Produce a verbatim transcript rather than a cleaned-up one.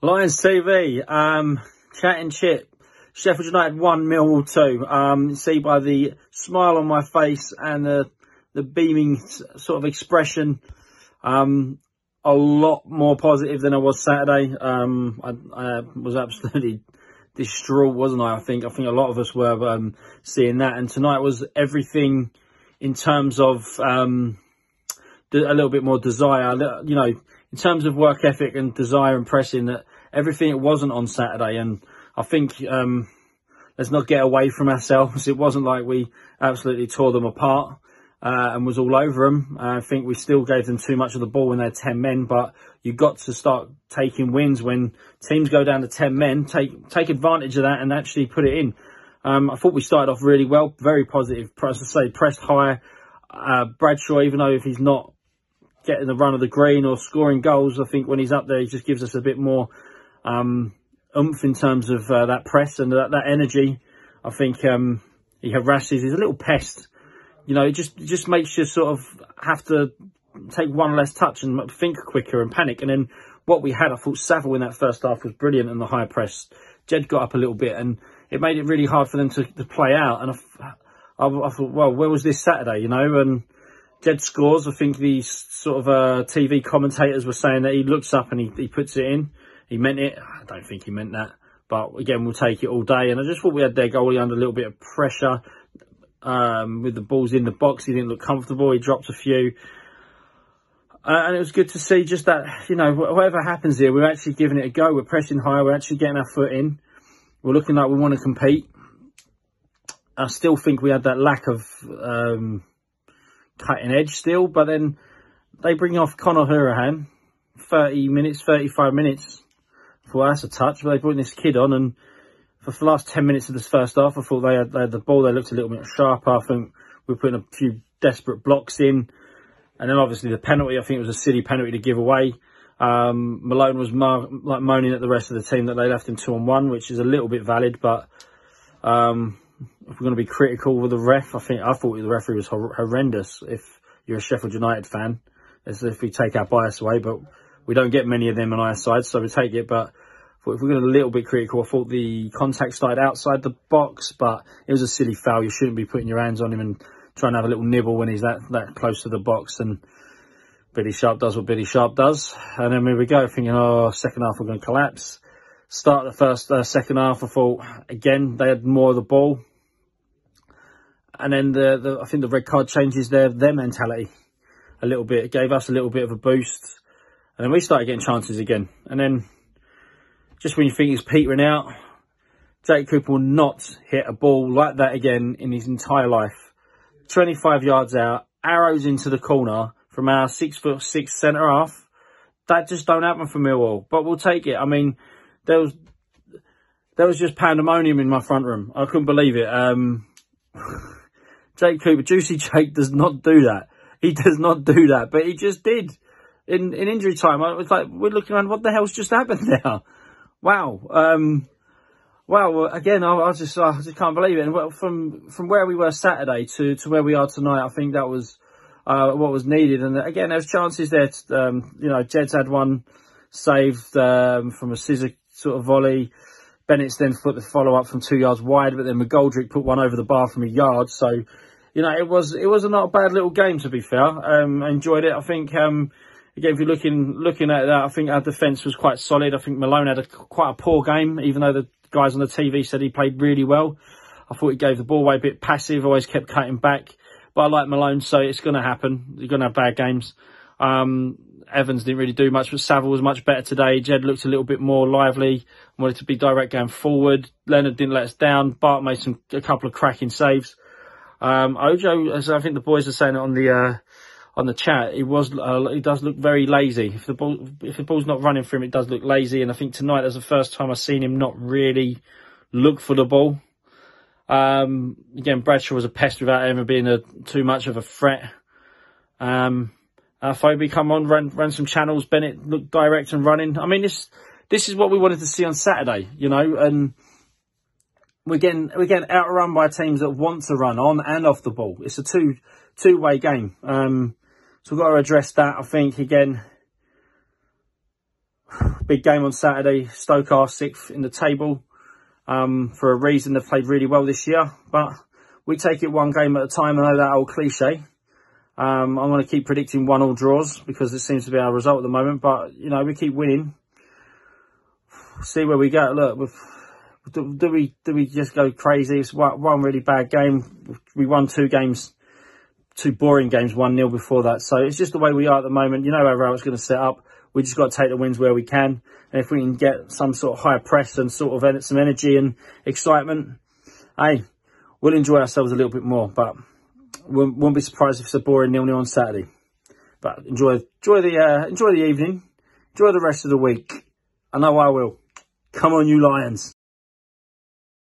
Lions T V, um, chat and chip. Sheffield United one, Millwall two. Um, see by the smile on my face and the the beaming sort of expression, um, a lot more positive than I was Saturday. Um, I, I was absolutely distraught, wasn't I? I think I think a lot of us were um, seeing that. And tonight was everything in terms of um, a little bit more desire, you know. In terms of work ethic and desire and pressing, that everything it wasn't on Saturday. And I think um, let's not get away from ourselves. It wasn't like we absolutely tore them apart uh, and was all over them. Uh, I think we still gave them too much of the ball when they had ten men. But you got to start taking wins when teams go down to ten men. Take take advantage of that and actually put it in. Um, I thought we started off really well, very positive. As I say, pressed high. Uh, Bradshaw, even though if he's not getting the run of the green or scoring goals, I think when he's up there, he just gives us a bit more um, oomph in terms of uh, that press and that, that energy. I think um, he harasses. He's a little pest. You know, it just, it just makes you sort of have to take one less touch and think quicker and panic. And then what we had, I thought Saville in that first half was brilliant in the high press. Jed got up a little bit and it made it really hard for them to, to play out. And I, I, I thought, well, where was this Saturday, you know? And Jed scores. I think these sort of uh, T V commentators were saying that he looks up and he, he puts it in. He meant it. I don't think he meant that. But again, we'll take it all day. And I just thought we had their goalie under a little bit of pressure um, with the balls in the box. He didn't look comfortable. He dropped a few. Uh, and it was good to see just that, you know, whatever happens here, we're actually giving it a go. We're pressing higher. We're actually getting our foot in. We're looking like we want to compete. I still think we had that lack of Um, cutting edge still, but then they bring off Conor Hurrahan, thirty minutes, thirty-five minutes. I thought, well, that's a touch, but they brought this kid on, and for the last ten minutes of this first half, I thought they had, they had the ball, they looked a little bit sharper. I think we were putting a few desperate blocks in, and then obviously the penalty, I think it was a silly penalty to give away. Um, Malone was mo like moaning at the rest of the team that they left him two on one, which is a little bit valid, but um, if we're going to be critical with the ref, I think I thought the referee was hor horrendous. If you're a Sheffield United fan, as if we take our bias away, but we don't get many of them on our side, so we take it. But if we're going to be a little bit critical, I thought the contact started outside the box, but it was a silly foul. You shouldn't be putting your hands on him and trying to have a little nibble when he's that that close to the box. And Billy Sharp does what Billy Sharp does, and then here we go, thinking, oh, second half we're going to collapse. Start the first uh, second half, I thought again they had more of the ball. And then the, the I think the red card changes their their mentality a little bit. It gave us a little bit of a boost, and then we started getting chances again. And then just when you think it's petering out, Jake Cooper will not hit a ball like that again in his entire life. twenty-five yards out, arrows into the corner from our six foot six centre half. That just don't happen for Millwall, but we'll take it. I mean, there was there was just pandemonium in my front room. I couldn't believe it. Um. Jake Cooper, Juicy Jake does not do that. He does not do that, but he just did. In in injury time, I was like, we're looking around, what the hell's just happened now? Wow. Um, wow, again, I, I, just, I just can't believe it. And well, from, from where we were Saturday to, to where we are tonight, I think that was uh, what was needed. And again, there's chances there. To, um, you know, Jed's had one saved um, from a scissor sort of volley. Bennett's then put the follow-up from two yards wide, but then McGoldrick put one over the bar from a yard. So, you know, it was it was not a bad little game, to be fair. Um, I enjoyed it. I think, um, again, if you're looking looking at that, I think our defence was quite solid. I think Malone had a, quite a poor game, even though the guys on the T V said he played really well. I thought he gave the ball away a bit passive, always kept cutting back. But I like Malone, so it's going to happen. You're going to have bad games. Um, Evans didn't really do much, but Saville was much better today. Jed looked a little bit more lively, wanted to be direct going forward. Leonard didn't let us down. Bart made some a couple of cracking saves. Um, Ojo, as I think the boys are saying it on the uh, on the chat, he was uh, he does look very lazy. If the ball if the ball's not running for him, it does look lazy. And I think tonight was the first time I've seen him not really look for the ball. Um, again, Bradshaw was a pest without ever being a, too much of a threat. Um, Uh, Phoebe come on, ran, ran some channels. Bennett looked direct and running. I mean, this this is what we wanted to see on Saturday, you know. And we're getting we're getting outrun by teams that want to run on and off the ball. It's a two two way game. Um, so we've got to address that. I think again, big game on Saturday. Stoke are sixth in the table. Um, for a reason, they've played really well this year. But we take it one game at a time. I know that old cliche. Um, I'm going to keep predicting one-all draws because it seems to be our result at the moment. But, you know, we keep winning. See where we go. Look, we've... Do, do we do we just go crazy? It's one really bad game. We won two games, two boring games, one nil before that. So it's just the way we are at the moment. You know how Raoul's going to set up. We just got to take the wins where we can. And if we can get some sort of high press and sort of some energy and excitement, hey, we'll enjoy ourselves a little bit more. But we won't be surprised if it's a boring nil nil on Saturday. But enjoy, enjoy the uh, enjoy the evening. Enjoy the rest of the week. I know I will. Come on, you Lions.